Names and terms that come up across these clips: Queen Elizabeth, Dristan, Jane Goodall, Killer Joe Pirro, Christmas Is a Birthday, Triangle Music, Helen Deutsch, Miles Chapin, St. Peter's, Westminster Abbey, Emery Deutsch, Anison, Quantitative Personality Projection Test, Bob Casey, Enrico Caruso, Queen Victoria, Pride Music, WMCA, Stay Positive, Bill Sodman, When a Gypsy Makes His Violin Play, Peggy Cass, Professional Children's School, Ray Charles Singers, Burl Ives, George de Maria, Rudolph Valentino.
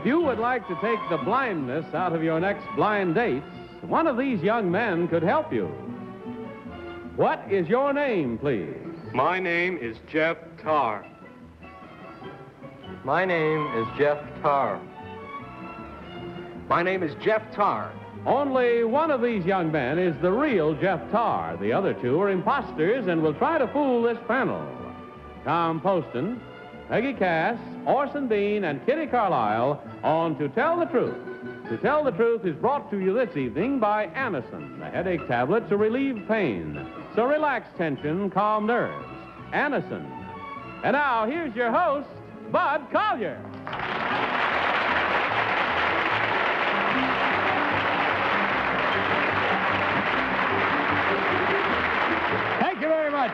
If you would like to take the blindness out of your next blind date, one of these young men could help you. What is your name, please? My name is Jeff Tarr. My name is Jeff Tarr. My name is Jeff Tarr. Only one of these young men is the real Jeff Tarr. The other two are imposters and will try to fool this panel. Tom Poston, Peggy Cass, Orson Bean, and Kitty Carlisle on To Tell the Truth. To Tell the Truth is brought to you this evening by Anison, a headache tablet to relieve pain, so relax tension, calm nerves. Anison. And now, here's your host, Bud Collyer. Thank you very much.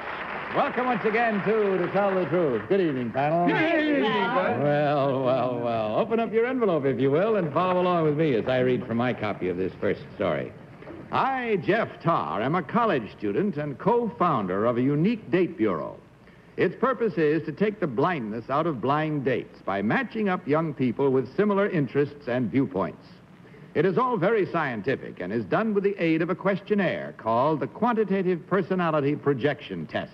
Welcome once again to Tell the Truth. Good evening, panel. Good evening, Bud. Well, well, well. Open up your envelope, if you will, and follow along with me as I read from my copy of this first story. I, Jeff Tarr, am a college student and co-founder of a unique date bureau. Its purpose is to take the blindness out of blind dates by matching up young people with similar interests and viewpoints. It is all very scientific and is done with the aid of a questionnaire called the Quantitative Personality Projection Test.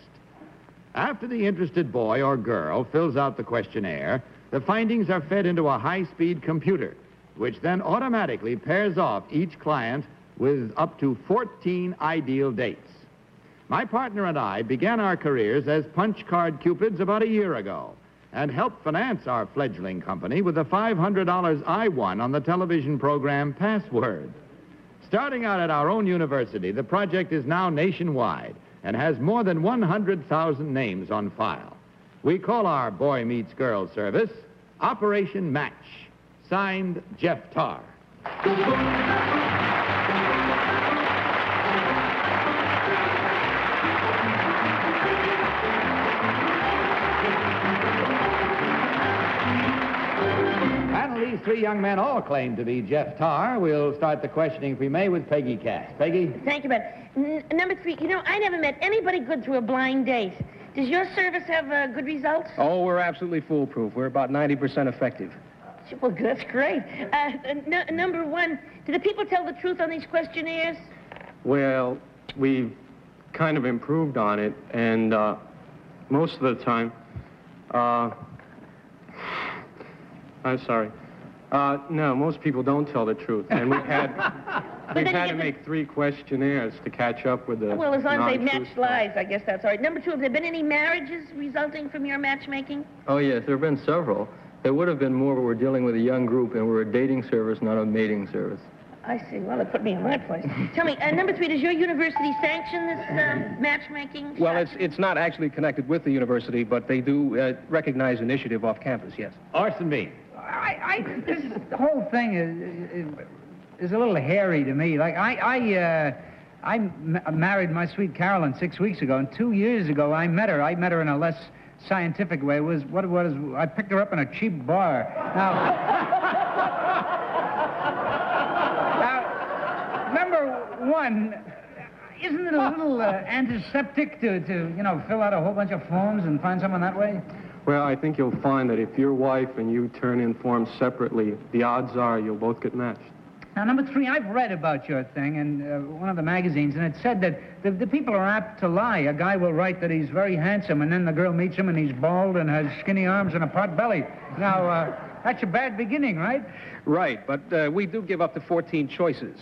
After the interested boy or girl fills out the questionnaire, the findings are fed into a high-speed computer, which then automatically pairs off each client with up to 14 ideal dates. My partner and I began our careers as punch card cupids about a year ago and helped finance our fledgling company with the $500 I won on the television program Password. Starting out at our own university, the project is now nationwide and has more than 100,000 names on file. We call our Boy Meets Girl service Operation Match. Signed, Jeff Tarr. And these three young men all claim to be Jeff Tarr. We'll start the questioning, if we may, with Peggy Cass. Peggy? Thank you, Bud. Number three, you know, I never met anybody good through a blind date. Does your service have good results? Oh, we're absolutely foolproof. We're about 90% effective. Well, good, that's great. Number one, do the people tell the truth on these questionnaires? Well, we've kind of improved on it, and most of the time... I'm sorry. No, most people don't tell the truth, and we've had... We've had to make three questionnaires to catch up with the... Well, as long as they match lives, I guess that's all right. Number two, have there been any marriages resulting from your matchmaking? Oh, yes, there have been several. There would have been more, but we're dealing with a young group, and we're a dating service, not a mating service. I see. Well, it put me in my place. Tell me, number three, does your university sanction this matchmaking? Well, it's not actually connected with the university, but they do recognize initiative off campus, yes. Orson Bean. This whole thing is a little hairy to me. Like, I married my sweet Carolyn 6 weeks ago, and 2 years ago I met her. I met her in a less scientific way. It was I picked her up in a cheap bar. Now number one, isn't it a little antiseptic to fill out a whole bunch of forms and find someone that way? Well, I think you'll find that if your wife and you turn in forms separately, the odds are you'll both get matched. Now, number three, I've read about your thing in one of the magazines, and it said that the people are apt to lie. A guy will write that he's very handsome, and then the girl meets him, and he's bald and has skinny arms and a pot belly. Now, that's a bad beginning, right? Right, but we do give up to 14 choices.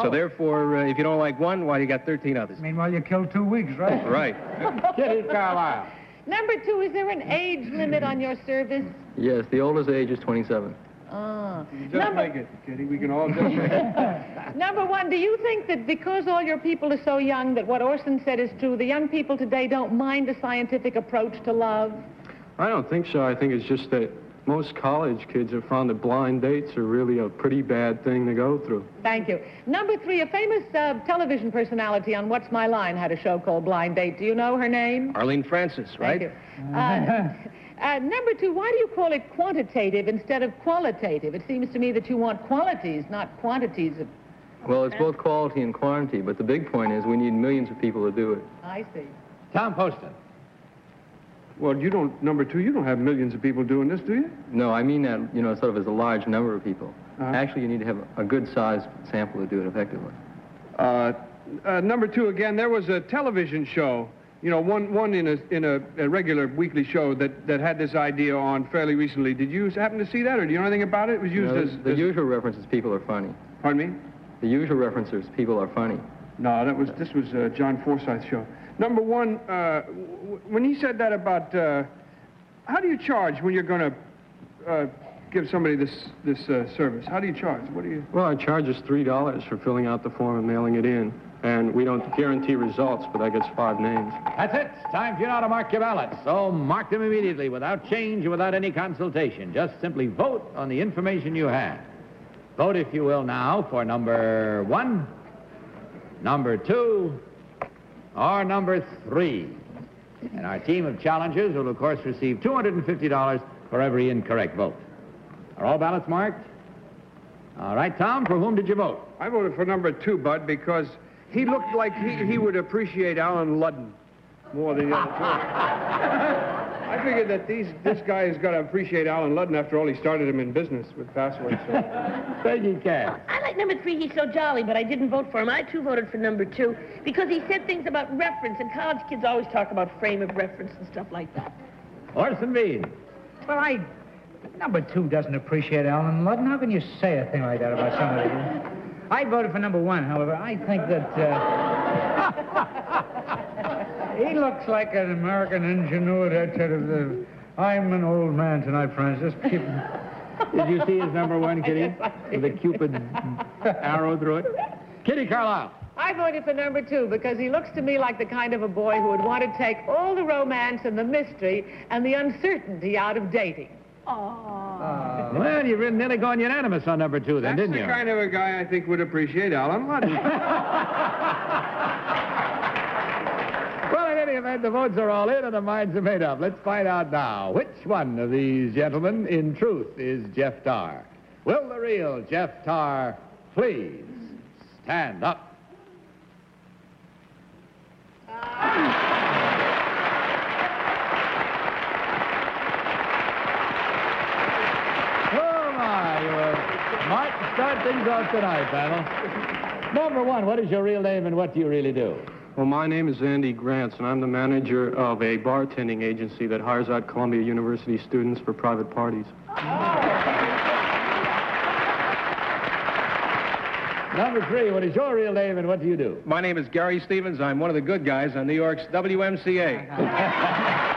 So, therefore, if you don't like one, well, you got 13 others. Meanwhile, you killed 2 weeks, right? Right. Kitty Carlisle. Number two, is there an age limit on your service? Yes, the oldest age is 27. Just make it, Kitty. We can all just make it. Number one, do you think that because all your people are so young that what Orson said is true, the young people today don't mind a scientific approach to love? I don't think so. I think it's just that most college kids have found that blind dates are really a pretty bad thing to go through. Thank you. Number three, a famous television personality on What's My Line had a show called Blind Date. Do you know her name? Arlene Francis, right? Thank you. Number two, why do you call it quantitative instead of qualitative? It seems to me that you want qualities, not quantities of... Well, it's both quality and quantity, but the big point is we need millions of people to do it. I see. Tom Poston. Well, you don't, number two, you don't have millions of people doing this, do you? No, I mean that, you know, sort of as a large number of people. Actually, you need to have a good-sized sample to do it effectively. Number two, again, there was a television show, you know, one in a regular weekly show that had this idea on fairly recently. Did you happen to see that, or do you know anything about it? It was used The usual reference is people are funny. Pardon me? The usual reference is people are funny. No, that was, this was John Forsyth's show. Number one, when he said that about, how do you charge when you're going to give somebody this service? How do you charge? What do you? Well, I charge us $3 for filling out the form and mailing it in, and we don't guarantee results, but I gets 5 names. That's it. It's time for you now to mark your ballots. So mark them immediately, without change or without any consultation. Just simply vote on the information you have. Vote, if you will, now for number one, number two, or number three. And our team of challengers will, of course, receive $250 for every incorrect vote. Are all ballots marked? All right, Tom, for whom did you vote? I voted for number two, Bud, because he looked like he would appreciate Alan Ludden more than the other two. I figured that this guy has got to appreciate Alan Ludden. After all, he started him in business with Password. So. Peggy Cass. I like number three. He's so jolly, but I didn't vote for him. I, too, voted for number two because he said things about reference, and college kids always talk about frame of reference and stuff like that. Orson Bean. Well, number two doesn't appreciate Alan Ludden. How can you say a thing like that about somebody? I voted for number one, however. I think that, he looks like an American ingenuity. I'm an old man tonight, Francis. Did you see his number one, Kitty? With a Cupid arrow through it? Kitty Carlisle. I voted for number two because he looks to me like the kind of a boy who would want to take all the romance and the mystery and the uncertainty out of dating. Oh. Well, you've nearly gone unanimous on number two, then, didn't you? That's the kind of a guy I think would appreciate Alan Ludden. Well, in any event, the votes are all in and the minds are made up. Let's find out now which one of these gentlemen, in truth, is Jeff Tarr. Will the real Jeff Tarr please stand up? Oh, my. You might start things off tonight, panel. Number one, what is your real name and what do you really do? Well, my name is Andy Grants, and I'm the manager of a bartending agency that hires out Columbia University students for private parties. Oh. Number three, what is your real name and what do you do? My name is Gary Stevens. I'm one of the good guys on New York's WMCA.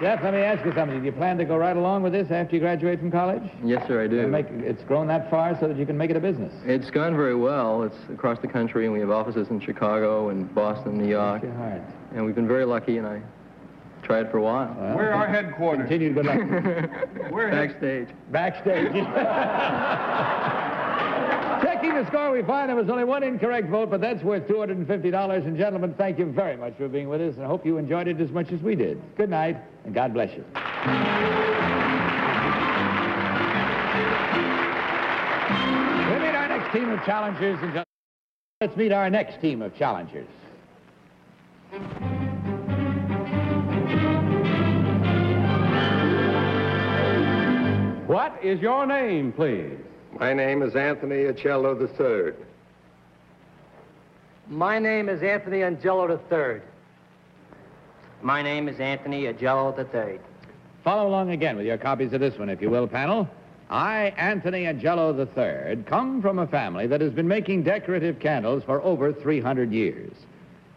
Jeff, let me ask you something. Do you plan to go right along with this after you graduate from college? Yes, sir, I do. It's grown that far so that you can make it a business. It's gone very well. It's across the country, and we have offices in Chicago and Boston, New York. And we've been very lucky, and I tried for a while. Well, we're our headquarters. Continued good luck. We're backstage. Backstage. Checking the score, we find there was only one incorrect vote, but that's worth $250. And gentlemen, thank you very much for being with us, and I hope you enjoyed it as much as we did. Good night, and God bless you. We'll meet our next team of challengers. Let's meet our next team of challengers. What is your name, please? My name is Anthony Angelo III. My name is Anthony Angelo III. My name is Anthony Angelo III. Follow along again with your copies of this one, if you will, panel. I, Anthony Angelo III, come from a family that has been making decorative candles for over 300 years.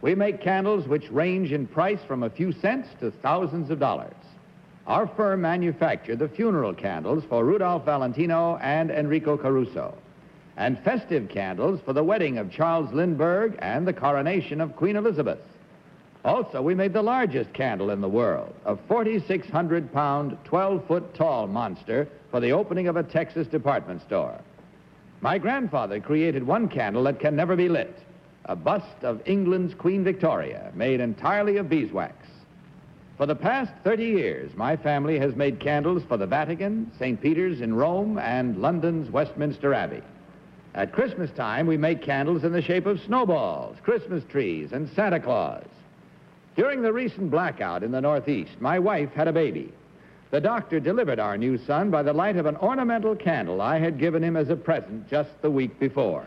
We make candles which range in price from a few cents to thousands of dollars. Our firm manufactured the funeral candles for Rudolph Valentino and Enrico Caruso, and festive candles for the wedding of Charles Lindbergh and the coronation of Queen Elizabeth. Also, we made the largest candle in the world, a 4,600-pound, 12-foot-tall monster for the opening of a Texas department store. My grandfather created one candle that can never be lit, a bust of England's Queen Victoria, made entirely of beeswax. For the past 30 years, my family has made candles for the Vatican, St. Peter's in Rome, and London's Westminster Abbey. At Christmas time, we make candles in the shape of snowballs, Christmas trees, and Santa Claus. During the recent blackout in the Northeast, my wife had a baby. The doctor delivered our new son by the light of an ornamental candle I had given him as a present just the week before.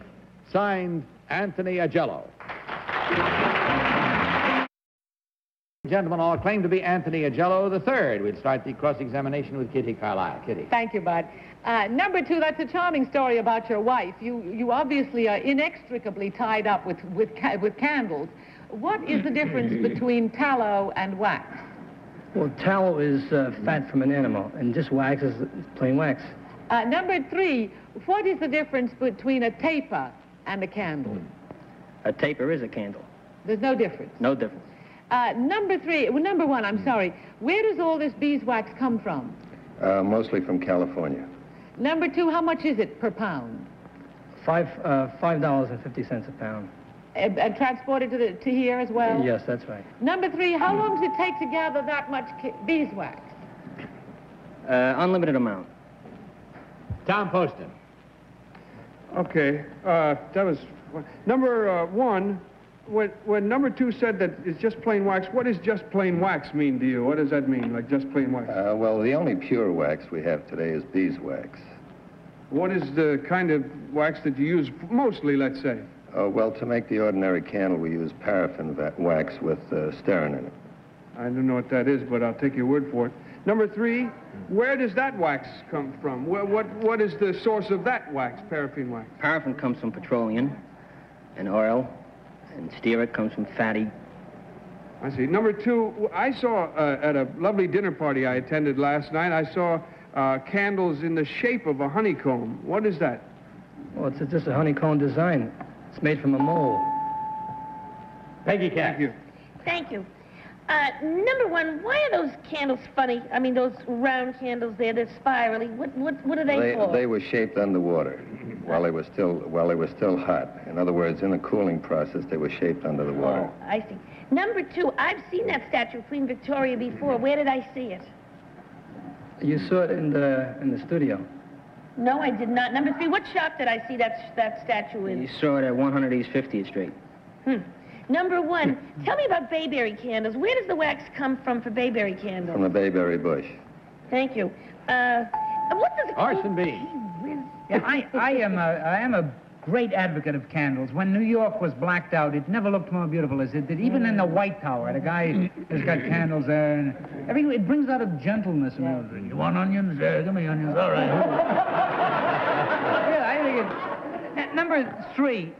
Signed, Anthony Angelo. Gentlemen all claim to be Anthony Angelo III. We'll start the cross-examination with Kitty Carlisle. Kitty. Thank you, Bud. Number two, that's a charming story about your wife. You obviously are inextricably tied up with candles. What is the difference between tallow and wax? Well, tallow is fat from an animal, and just wax is plain wax. Number three, what is the difference between a taper and a candle? A taper is a candle. There's no difference? No difference. Number one, I'm sorry. Where does all this beeswax come from? Mostly from California. Number two, how much is it per pound? $5.50 a pound. And transported to here as well? Yes, that's right. Number three, how long does it take to gather that much beeswax? Unlimited amount. Tom Poston. Okay, that was... Number one, when number two said that it's just plain wax, what does just plain wax mean to you? What does that mean, like just plain wax? Well, the only pure wax we have today is beeswax. What is the kind of wax that you use mostly, let's say? Well, to make the ordinary candle, we use paraffin wax with stearin in it. I don't know what that is, but I'll take your word for it. Number three, where does that wax come from? What is the source of that wax, paraffin wax? Paraffin comes from petroleum and oil, and stearic comes from fatty. I see. Number two, I saw at a lovely dinner party I attended last night, I saw candles in the shape of a honeycomb. What is that? Well, it's just a honeycomb design. It's made from a mold. Peggy Cass. Thank you. Thank you. Number one, why are those candles funny? I mean, those round candles there, they're spirally. What are they for? They were shaped underwater while they were still hot. In other words, in the cooling process, they were shaped under the water. Oh, I see. Number two, I've seen that statue of Queen Victoria before. Where did I see it? You saw it in the studio. No, I did not. Number three, what shop did I see that statue in? You saw it at 100 East 50th Street. Number one, tell me about bayberry candles. Where does the wax come from for bayberry candles? From the bayberry bush. Thank you. What does it... Orson Bean. Yeah, I am a great advocate of candles. When New York was blacked out, it never looked more beautiful as it did. Even in the White Tower, the guy has got candles there, and everything, it brings out a gentleness. Yeah. You want onions? Yeah, give me onions. All right. Yeah, I think it. Number three.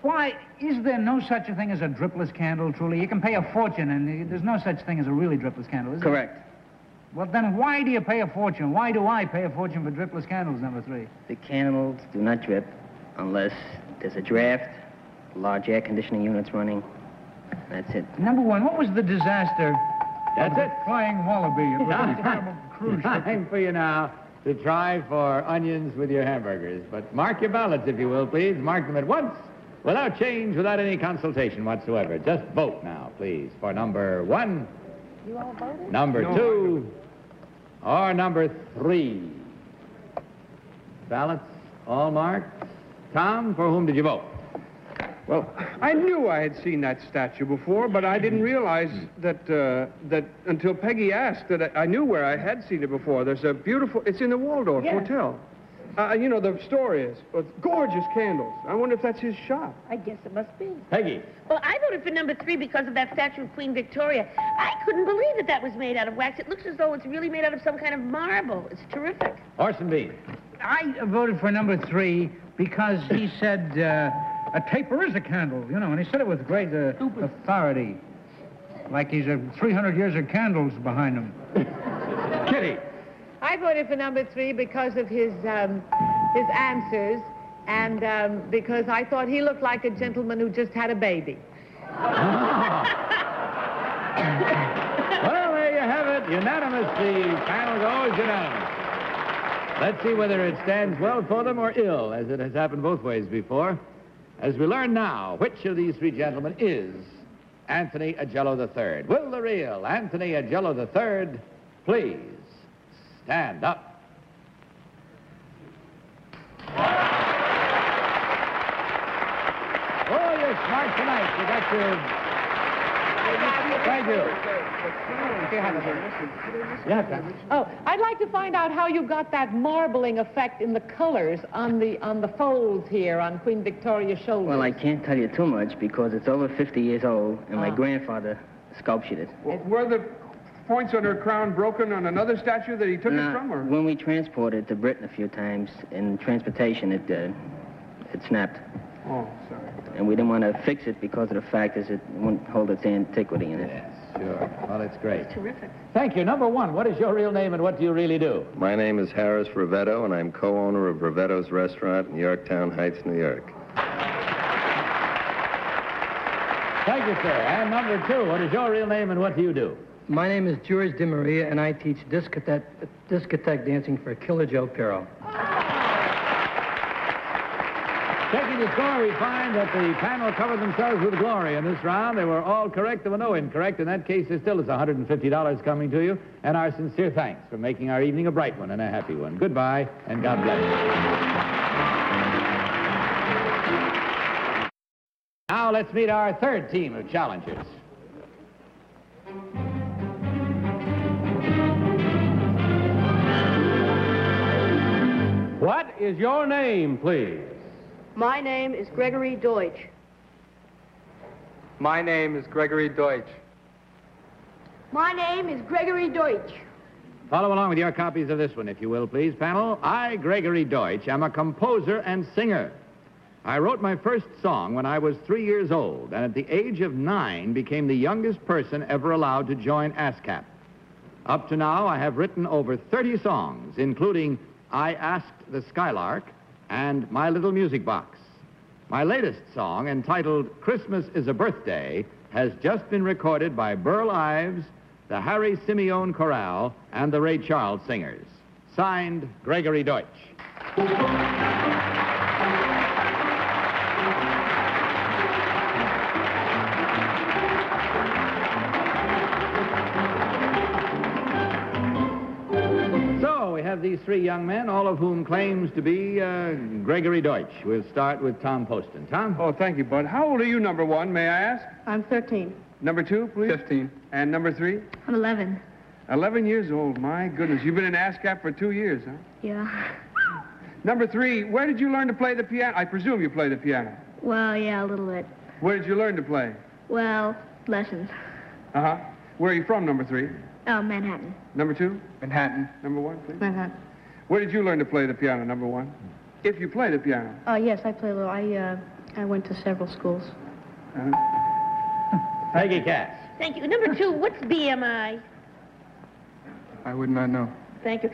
Why is there no such a thing as a dripless candle? Truly, you can pay a fortune, and there's no such thing as a really dripless candle. Is correct. There? Well, then why do you pay a fortune? Why do I pay a fortune for dripless candles, number three? The candles do not drip unless there's a draft, large air conditioning units running. That's it. Number one, what was the disaster? That's it. Flying wallaby. It was a terrible cruise. Time for you now to try for onions with your hamburgers. But mark your ballots, if you will, please. Mark them at once, without change, without any consultation whatsoever. Just vote now, please, for number one. You all voted? Number two or number three. Ballots all marked. Tom, for whom did you vote? Well, I knew I had seen that statue before, but I didn't realize that until Peggy asked that I knew where I had seen it before. There's a beautiful... It's in the Waldorf Hotel. You know, the store is gorgeous candles. I wonder if that's his shop. I guess it must be. Peggy. Well, I voted for number three because of that statue of Queen Victoria. I couldn't believe that that was made out of wax. It looks as though it's really made out of some kind of marble. It's terrific. Orson Bean. I voted for number three because he said a taper is a candle, you know, and he said it with great authority. Like he's 300 years of candles behind him. Kitty. I voted for number three because of his answers, and because I thought he looked like a gentleman who just had a baby. Oh. Well, there you have it. Unanimous. The panel goes unanimous. Let's see whether it stands well for them or ill, as it has happened both ways before. As we learn now, which of these three gentlemen is Anthony Angelo III? Will the real Anthony Angelo III please stand up? tonight. We'd like to... Thank you. Oh, I'd like to find out how you got that marbling effect in the colors on the folds here on Queen Victoria's shoulders. Well, I can't tell you too much because it's over 50 years old, and my grandfather sculptured it. Well, were the points on her crown broken on another statue that he took it from, or? When we transported it to Britain a few times, in transportation, it snapped. Oh, sorry. And we didn't want to fix it because of the fact is it wouldn't hold its antiquity in it. Yes, sure. Well, that's great. That's terrific. Thank you. Number one, what is your real name and what do you really do? My name is Harris Revetto, and I'm co-owner of Revetto's Restaurant in Yorktown Heights, New York. Thank you, sir. And number two, what is your real name and what do you do? My name is George de Maria, and I teach discotheque dancing for Killer Joe Pirro. Checking the score, we find that the panel covered themselves with glory in this round. They were all correct. There were no incorrect. In that case, there still is $150 coming to you. And our sincere thanks for making our evening a bright one and a happy one. Goodbye, and God bless you. Now let's meet our third team of challengers. What is your name, please? My name is Gregory Deutsch. My name is Gregory Deutsch. My name is Gregory Deutsch. Follow along with your copies of this one, if you will, please, panel. I, Gregory Deutsch, am a composer and singer. I wrote my first song when I was 3 years old, and at the age of 9 became the youngest person ever allowed to join ASCAP. Up to now, I have written over 30 songs, including I Asked the Skylark, and My Little Music Box. My latest song, entitled Christmas is a Birthday, has just been recorded by Burl Ives, the Harry Simeon Chorale, and the Ray Charles Singers. Signed, Gregory Deutsch. These three young men, all of whom claims to be Gregory Deutsch. We'll start with Tom Poston. Tom? Oh, thank you, Bud. How old are you, number one, may I ask? I'm 13. Number two, please? 15. And number three? I'm 11. 11 years old. My goodness. You've been in ASCAP for 2 years, huh? Yeah. Number three, where did you learn to play the piano? I presume you play the piano. Well, yeah, a little bit. Where did you learn to play? Well, lessons. Uh-huh. Where are you from, number three? Oh, Manhattan. Number two? Manhattan. Number one, please? Manhattan. Where did you learn to play the piano, number one? If you play the piano. Oh, yes, I play a little. I went to several schools. Peggy Cass. Thank you. Number two, what's BMI? I would not know. Thank you.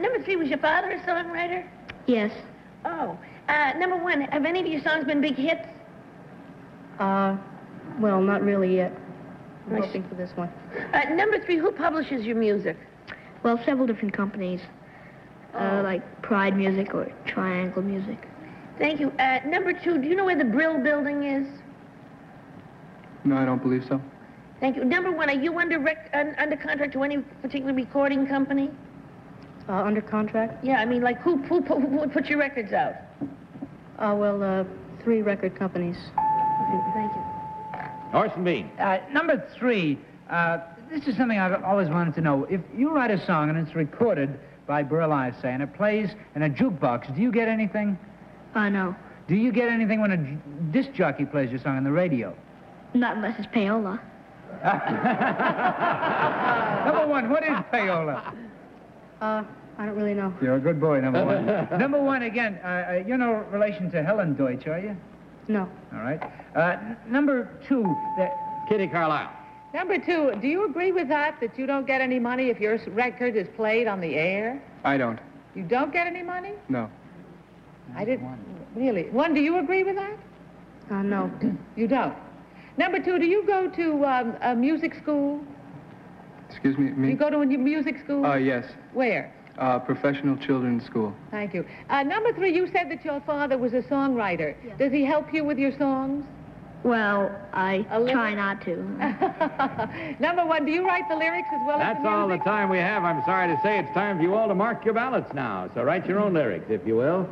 Number three, was your father a songwriter? Yes. Oh. Number one, have any of your songs been big hits? Well, not really yet. I'm hoping for this one. Number three, who publishes your music? Well, several different companies, like Pride Music or Triangle Music. Thank you. Number two, do you know where the Brill Building is? No, I don't believe so. Thank you. Number one, are you under contract to any particular recording company? Under contract? Yeah, I mean, like, who put your records out? Three record companies. Thank you. Orson Bean. Number three, this is something I've always wanted to know. If you write a song and it's recorded by Burl Ives, say, and it plays in a jukebox, do you get anything? No. Do you get anything when a disc jockey plays your song on the radio? Not unless it's payola. Number one, what is payola? I don't really know. You're a good boy, number one. Number one, again, you're no relation to Helen Deutsch, are you? No. All right. Number two, Kitty Carlisle. Number two, do you agree with that you don't get any money if your record is played on the air? I don't. You don't get any money? No. I didn't. Really? One, do you agree with that? No. You don't. Number two, do you go to a music school? Excuse me? You go to a music school? Yes. Where? Professional children's school. Thank you. Number three, you said that your father was a songwriter. Yeah. Does he help you with your songs? Well, I try not to. Number one, do you write the lyrics as well as the music? That's all the time we have, I'm sorry to say. It's time for you all to mark your ballots now. So write your own lyrics, if you will,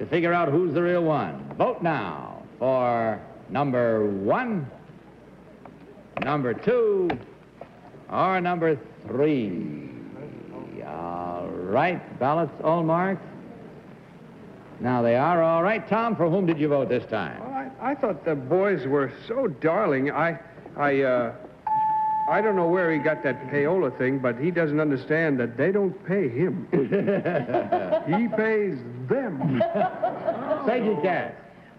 to figure out who's the real one. Vote now for number one, number two, or number three. All right, ballots all marked. Now they are all right. Tom, for whom did you vote this time? Well, I thought the boys were so darling. I don't know where he got that payola thing, but he doesn't understand that they don't pay him. He pays them. Peggy Cass.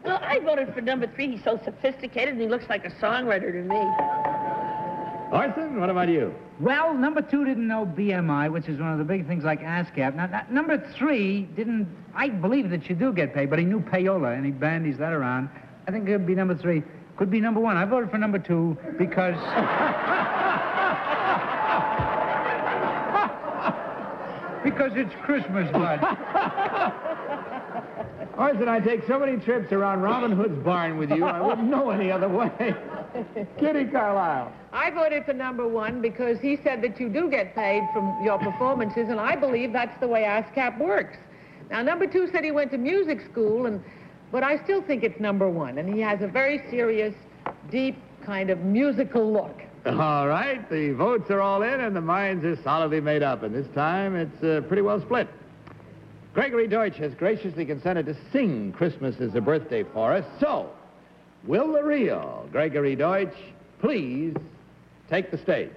Well, I voted for number three. He's so sophisticated and he looks like a songwriter to me. Orson, what about you? Well, number two didn't know BMI, which is one of the big things like ASCAP. Now number three didn't... I believe that you do get paid, but he knew payola, and he bandies that around. I think it would be number three. Could be number one. I voted for number two because... because it's Christmas, Bud. Orson, I take so many trips around Robin Hood's barn with you, I wouldn't know any other way. Kitty Carlisle. I voted for number one because he said that you do get paid from your performances, and I believe that's the way ASCAP works. Now, number two said he went to music school, but I still think it's number one, and he has a very serious, deep kind of musical look. All right, the votes are all in, and the minds are solidly made up, and this time it's pretty well split. Gregory Deutsch has graciously consented to sing Christmas is a Birthday for us, so... will the real Gregory Deutsch please take the stage?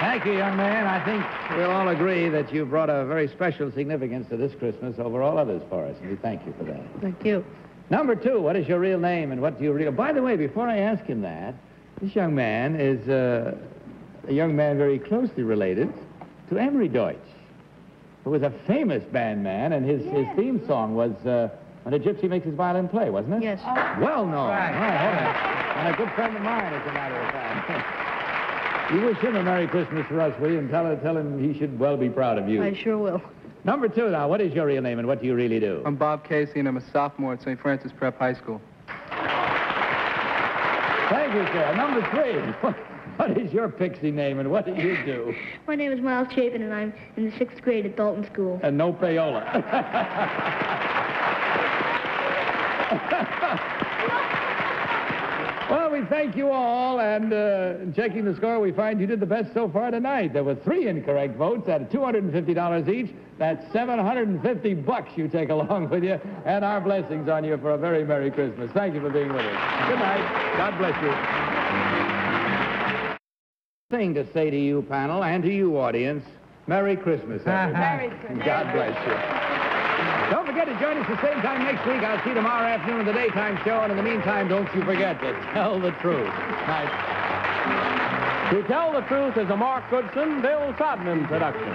Thank you, young man. I think we'll all agree that you brought a very special significance to this Christmas over all others for us, and we thank you for that. Thank you. Number two, what is your real name and what do you real... By the way, before I ask him that, this young man is a young man very closely related to Emery Deutsch, who was a famous band man, and his theme song was When a Gypsy Makes His Violin Play, wasn't it? Yes. Oh. Well known. Right. Right. And a good friend of mine, as a matter of fact. You wish him a Merry Christmas for us, will you? And tell him he should well be proud of you. I sure will. Number two, now, what is your real name and what do you really do? I'm Bob Casey, and I'm a sophomore at St. Francis Prep High School. Thank you, sir. Number three, what is your pixie name and what do you do? My name is Miles Chapin, and I'm in the sixth grade at Dalton School. And no payola. Well, we thank you all, and in checking the score, we find you did the best so far tonight. There were 3 incorrect votes at $250 each. That's $750 you take along with you, and our blessings on you for a very Merry Christmas. Thank you for being with us. Good night. God bless you. Thing to say to you, panel, and to you, audience, Merry Christmas, everybody. Merry Christmas. God bless you. Don't forget to join us the same time next week. I'll see you tomorrow afternoon on the daytime show. And in the meantime, don't you forget to tell the truth. Night. To Tell the Truth is a Mark Goodson, Bill Sodman production.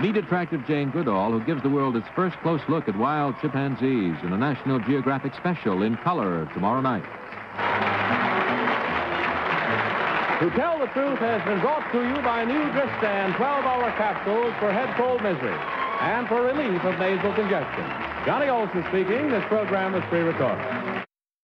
Meet attractive Jane Goodall, who gives the world its first close look at wild chimpanzees in a National Geographic special in color tomorrow night. To Tell the Truth has been brought to you by new Dristan 12-hour capsules for head cold misery and for relief of nasal congestion. Johnny Olson speaking. This program was pre-recorded.